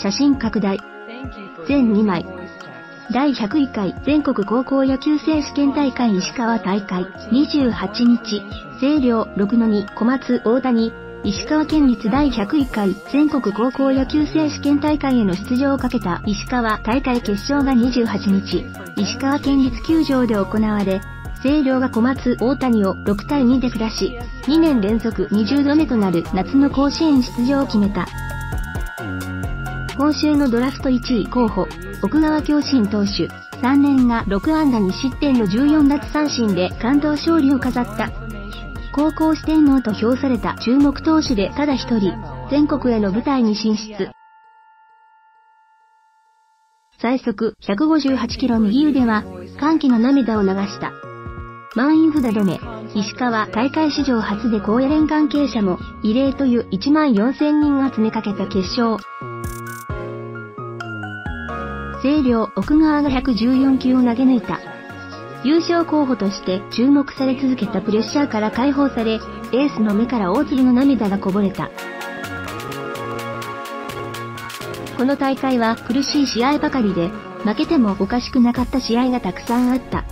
写真拡大。全2枚。第101回全国高校野球選手権大会石川大会28日、星稜 6-2 小松大谷、石川県立第101回全国高校野球選手権大会への出場をかけた石川大会決勝が28日、石川県立球場で行われ、星稜が小松大谷を6対2で下し、2年連続20度目となる夏の甲子園出場を決めた。今週のドラフト1位候補、奥川恭伸投手、3年が6安打2失点の14奪三振で完投勝利を飾った。高校四天王と評された注目投手でただ一人、全国への舞台に進出。最速158キロ右腕は、歓喜の涙を流した。満員札止め、石川大会史上初で高野連関係者も、異例という14,000人が詰めかけた決勝。星稜奥川が114球を投げ抜いた。優勝候補として注目され続けたプレッシャーから解放され、エースの目から大粒の涙がこぼれた。この大会は苦しい試合ばかりで、負けてもおかしくなかった試合がたくさんあった。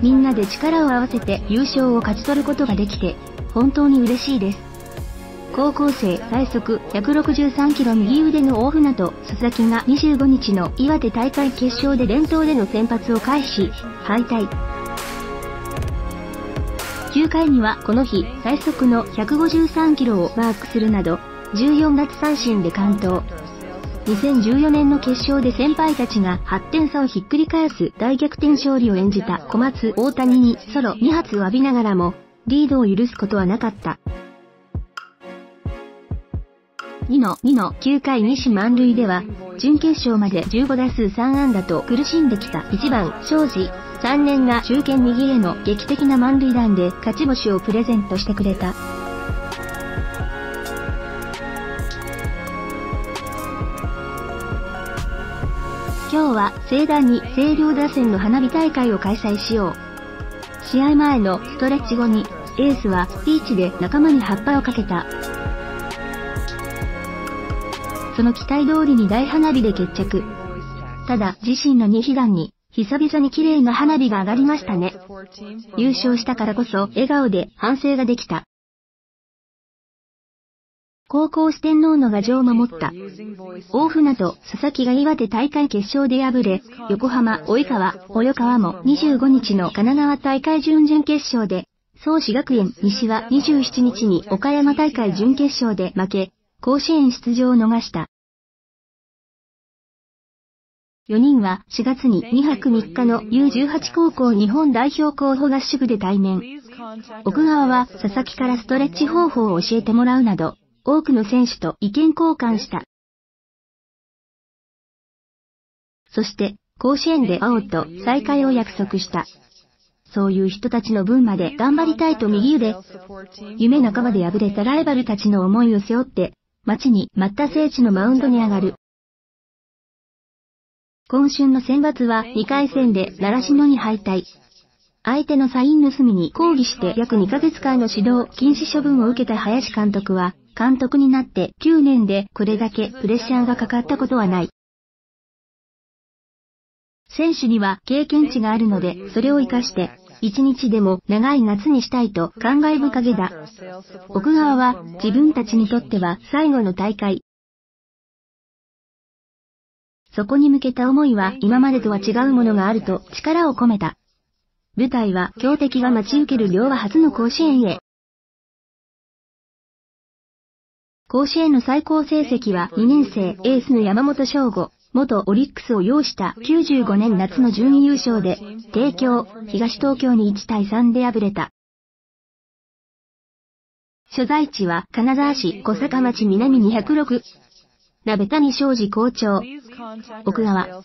みんなで力を合わせて優勝を勝ち取ることができて、本当に嬉しいです。高校生最速163キロ右腕の大船渡佐々木が25日の岩手大会決勝で連投での先発を回避し、敗退。9回にはこの日最速の153キロをマークするなど、14奪三振で完投。2014年の決勝で先輩たちが8点差をひっくり返す大逆転勝利を演じた小松大谷にソロ2発を浴びながらも、リードを許すことはなかった。9回2死満塁では、準決勝まで15打数3安打と苦しんできた1番、庄司、3年が中堅右への劇的な満塁弾で勝ち星をプレゼントしてくれた。今日は盛大に星稜打線の花火大会を開催しよう。試合前のストレッチ後に、エースはスピーチで仲間に葉っぱをかけた。その期待通りに大花火で決着。ただ、自身の2悲願に、久々に綺麗な花火が上がりましたね。優勝したからこそ、笑顔で反省ができた。高校四天王の牙城を守った。大船渡佐々木が岩手大会決勝で敗れ、横浜、及川も25日の神奈川大会準々決勝で、創志学園西は27日に岡山大会準決勝で負け、甲子園出場を逃した。4人は4月に2泊3日の U18 高校日本代表候補合宿で対面。奥川は佐々木からストレッチ方法を教えてもらうなど、多くの選手と意見交換した。そして、甲子園で会おうと再会を約束した。そういう人たちの分まで頑張りたいと右腕。夢半ばで敗れたライバルたちの思いを背負って、待ちに待った聖地のマウンドに上がる。今春の選抜は2回戦で習志野に敗退。相手のサイン盗みに抗議して約2ヶ月間の指導禁止処分を受けた林監督は、監督になって9年でこれだけプレッシャーがかかったことはない。選手には経験値があるので、それを活かして、一日でも長い夏にしたいと感慨深げだ。奥川は自分たちにとっては最後の大会。そこに向けた思いは今までとは違うものがあると力を込めた。舞台は強敵が待ち受ける両は初の甲子園へ。甲子園の最高成績は2年生エースの山本翔吾。元オリックスを擁した95年夏の準優勝で、帝京、東東京に1対3で敗れた。所在地は金沢市小坂町南206。鍋谷昌司校長。奥川。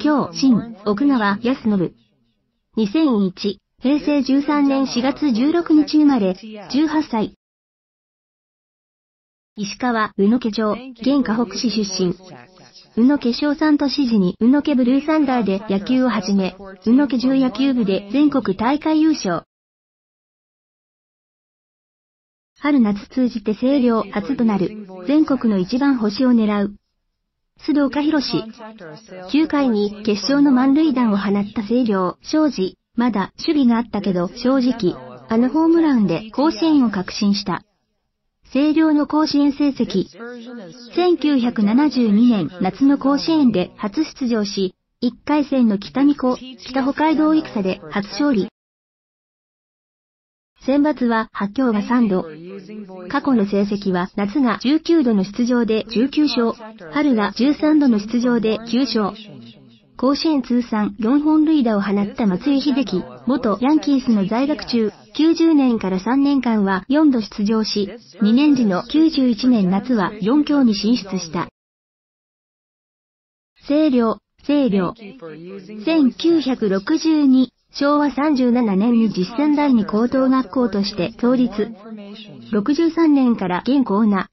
京、新、奥川康信。2001、平成13年4月16日生まれ、18歳。石川、宇野家町、現河北市出身。宇野家賞賛都市時に宇野家ブルーサンダーで野球を始め、宇野家重野球部で全国大会優勝。春夏通じて星稜初となる全国の一番星を狙う。須藤孝弘。9回に決勝の満塁弾を放った星稜、荘司、まだ守備があったけど正直、あのホームランで甲子園を確信した。星稜の甲子園成績。1972年夏の甲子園で初出場し、1回戦の北見高、北北海道戦で初勝利。選抜は発表が3度。過去の成績は夏が19度の出場で19勝、春が13度の出場で9勝。甲子園通算4本塁打を放った松井秀喜、元ヤンキースの在学中、90年から3年間は4度出場し、2年時の91年夏は4強に進出した。星稜。1962、昭和37年に実践第二高等学校として創立。63年から現校な。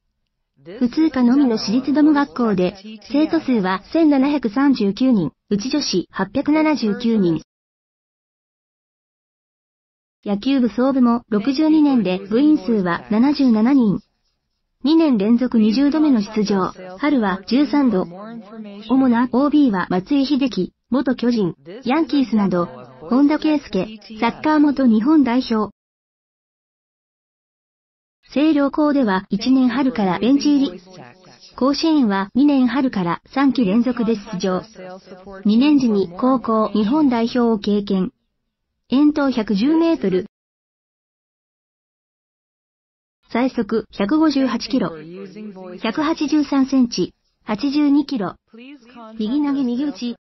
普通科のみの私立ドム学校で、生徒数は1739人、うち女子879人。野球部総部も62年で部員数は77人。2年連続20度目の出場、春は13度。主な OB は松井秀喜、元巨人、ヤンキースなど、本田圭佑、サッカー元日本代表。星稜高では1年春からベンチ入り。甲子園は2年春から3期連続で出場。2年時に高校日本代表を経験。遠投110メートル。最速158キロ。183センチ。82キロ。右投げ右打ち。